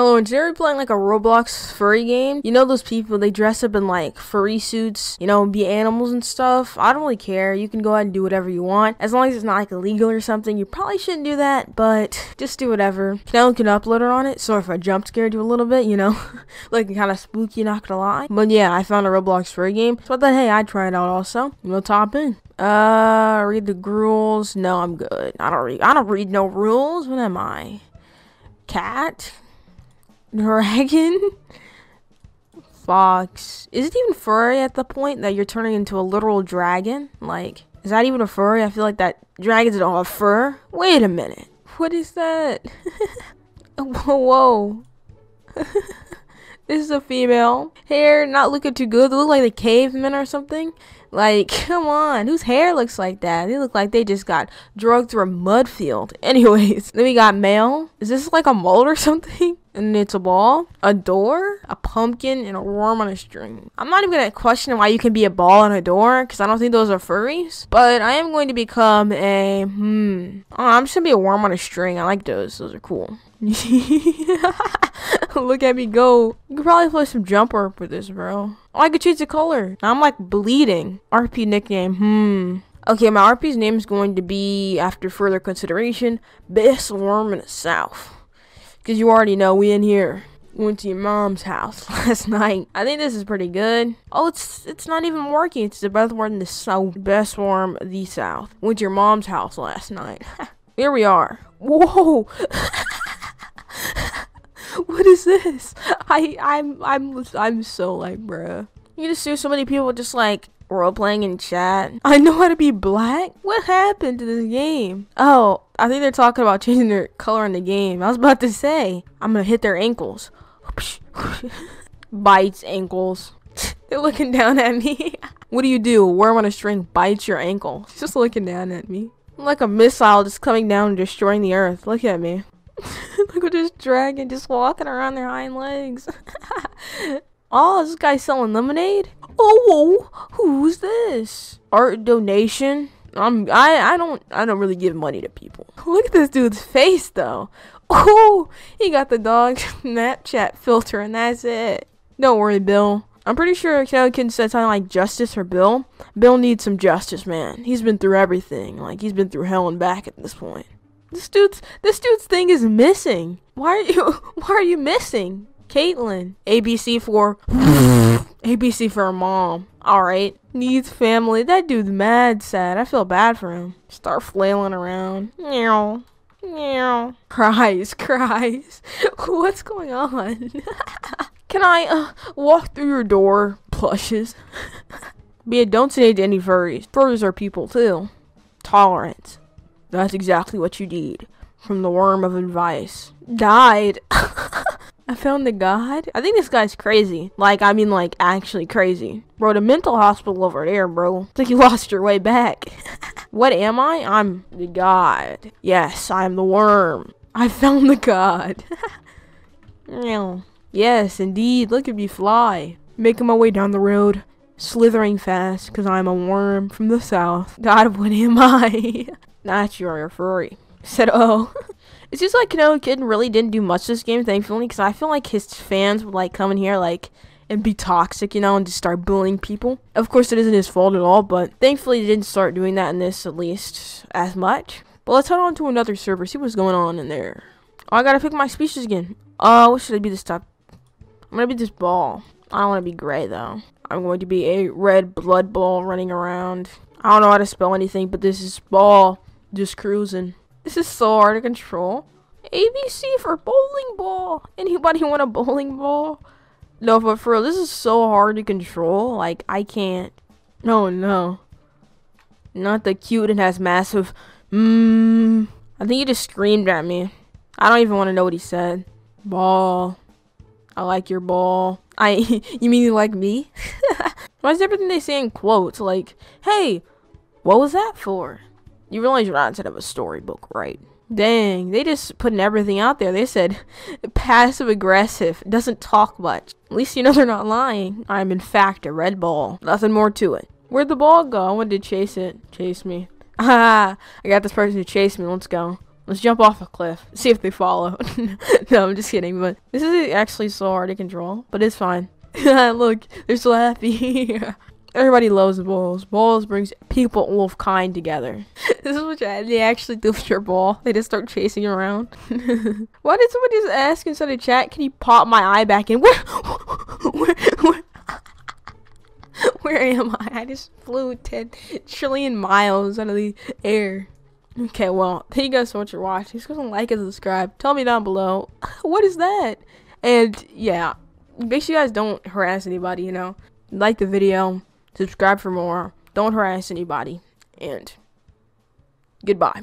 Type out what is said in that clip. Hello, and today we're playing like a Roblox furry game. You know those people, they dress up in like furry suits, you know, be animals and stuff. I don't really care. You can go ahead and do whatever you want. As long as it's not like illegal or something. You probably shouldn't do that, but just do whatever. Now you can upload it on it, so if I jump scared you a little bit, you know, looking kind of spooky, not gonna lie. But yeah, I found a Roblox furry game, so I thought, hey, I'd try it out also. We'll top in. Read the rules. No, I'm good. I don't read no rules. What am I? Cat? Dragon? Fox. Is it even furry at the point that you're turning into a literal dragon? Like, is that even a furry? I feel like that dragons don't have fur. Wait a minute. What is that? Whoa. This is a female. Hair not looking too good. They look like the cavemen or something. Like, come on. Whose hair looks like that? They look like they just got drugged through a mud field. Anyways, then we got male. Is this like a mold or something? And it's a ball, a door, a pumpkin, and a worm on a string. I'm not even gonna question why you can be a ball and a door, because I don't think those are furries. But I am going to become a oh, I'm just gonna be a worm on a string. I like those. Those are cool. Look at me go. You could probably play some jump rope with this, bro. Oh, I could choose the color. I'm like bleeding. RP nickname. Okay, my RP's name is going to be, after further consideration, Best Worm in the South. Because you already know, we in here. Went to your mom's house last night. I think this is pretty good. Oh, it's not even working. It's the best worm in the south. Best worm the south. Went to your mom's house last night. Here we are. Whoa. What is this? I'm so like, bruh. You just see so many people just like role playing in chat. I know how to be black. What happened to this game? Oh, I think they're talking about changing their color in the game. I was about to say, I'm gonna hit their ankles. Bites ankles. They're looking down at me. What do? A worm on a string bites your ankle. She's just looking down at me. I'm like a missile just coming down and destroying the earth. Look at me. Look at this dragon just walking around their hind legs. Oh, this guy's selling lemonade. Oh, who's this? Art donation. I don't really give money to people. Look at this dude's face though. Oh, he got the dog Snapchat filter and that's it. Don't worry, Bill. I'm pretty sure Konekokitten said something like justice for Bill. Bill needs some justice, man. He's been through everything. Like, he's been through hell and back at this point. This dude's thing is missing. Why are you missing? Caitlin. ABC for ABC for her mom. Alright. Needs family. That dude's mad sad. I feel bad for him. Start flailing around. Meow. Meow. Cries. What's going on? Can I walk through your door? Plushes. But yeah, don't say to any furries. Furries are people too. Tolerance. That's exactly what you need from the worm of advice. Died. I found the god. I think this guy's crazy. Like, I mean, like, actually crazy. Bro, the mental hospital over there, bro. It's like you lost your way back. What am I? I'm the god. Yes, I'm the worm. I found the god. Yes, indeed. Look at me fly. Making my way down the road. Slithering fast because I'm a worm from the south. God, what am I? Not your furry. Said, oh. It's just like, Konekokitten really didn't do much this game, thankfully, because I feel like his fans would, like, come in here, like, and be toxic, you know, and just start bullying people. Of course, it isn't his fault at all, but thankfully, he didn't start doing that in this, at least, as much. But let's head on to another server, see what's going on in there. Oh, I gotta pick my species again. What should I be this time? I'm gonna be this ball. I don't wanna be gray, though. I'm going to be a red blood ball running around. I don't know how to spell anything, but this is ball just cruising. This is so hard to control. ABC for bowling ball. Anybody want a bowling ball? No, but for real, this is so hard to control. Like, I can't. No, oh, no. Not the cute and has massive. I think he just screamed at me. I don't even want to know what he said. Ball. I like your ball. You mean you like me? Why is everything they say in quotes? Like, hey, what was that for? You realize you're not inside of a storybook, right? Dang, they just putting everything out there. They said passive aggressive, doesn't talk much. At least you know they're not lying. I'm in fact a red ball. Nothing more to it. Where'd the ball go? I wanted to chase it. Chase me. Ah, I got this person to chase me. Let's go. Let's jump off a cliff. See if they follow. No, I'm just kidding. But this is actually so hard to control, but it's fine. Look, they're so happy. Everybody loves balls. Balls brings people all of kind together. This is what they actually do with your ball. They just start chasing around. Why did somebody just ask inside the chat, can you pop my eye back in? Where am I? I just flew 10 trillion miles out of the air. Okay, well, thank you guys so much for watching. Just go and like and subscribe. Tell me down below, what is that? And yeah, make sure you guys don't harass anybody, you know. Like the video. Subscribe for more. Don't harass anybody. And goodbye.